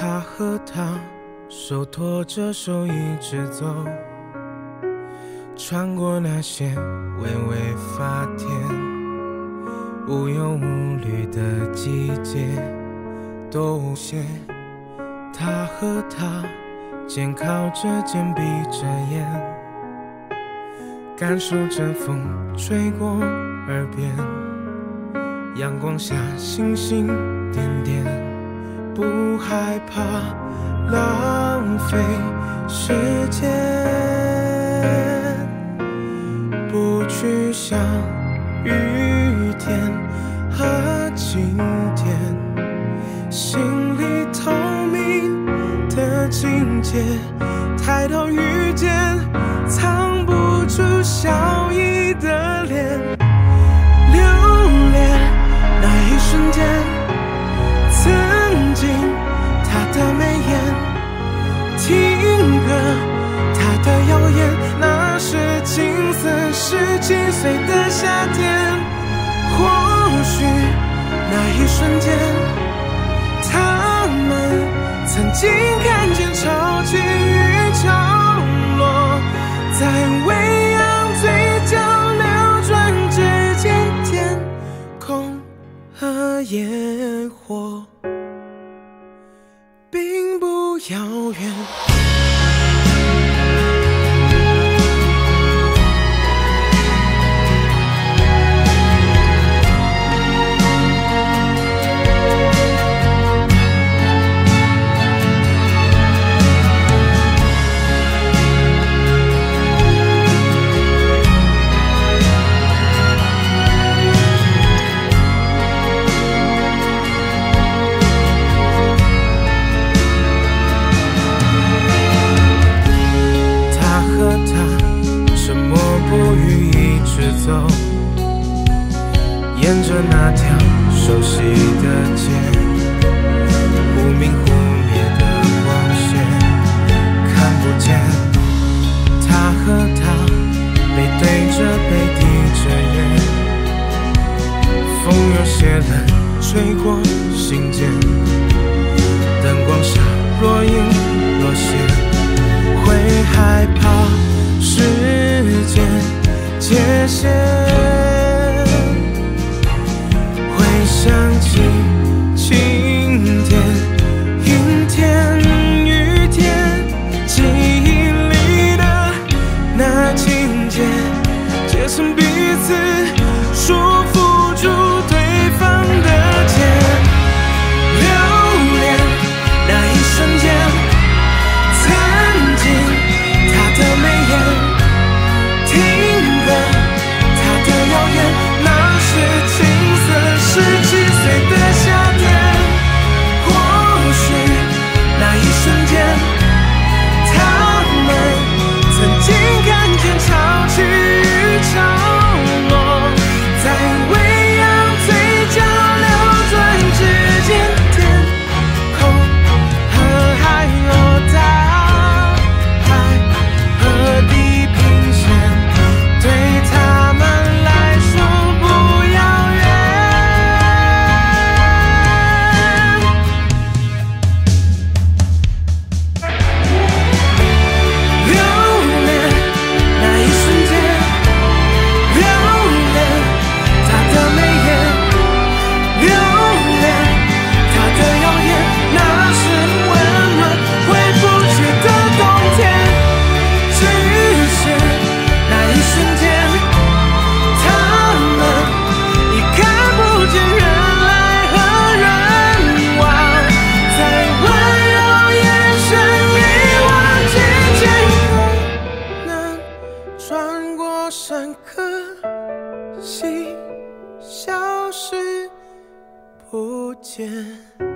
他和她手拖着手一直走，穿过那些微微发甜、无忧无虑的季节，多无邪。他和她肩靠着肩，闭着眼，感受着风吹过耳边，阳光下星星点点。 不害怕浪费时间，不去想雨天和晴天，心里透明的境界，抬头遇见藏不住笑意的脸，留恋那一瞬间。 曾经，他的眉眼，听歌，他的谣言，那是青涩17岁的夏天。或许那一瞬间，他们曾经看见潮起与潮落，在微扬嘴角流转之间，天空和烟火。 并不遥远。沿着那条熟悉的街，忽明忽灭的光线看不见。他和她背对着背，滴着眼，风有些冷，吹过心间。灯光下若隐若现，会害怕时间界限。 想起晴天、阴天、雨天，记忆里的那情节，接成彼此束缚住对方的肩，留恋那一瞬间，曾经他的眉眼，听歌他的谣言，那是情。 17岁的夏天，或许那一瞬间，他们曾经看见潮起与潮落，在微扬嘴角流转之间，天空和海落大海和地平线，对他们。 不见。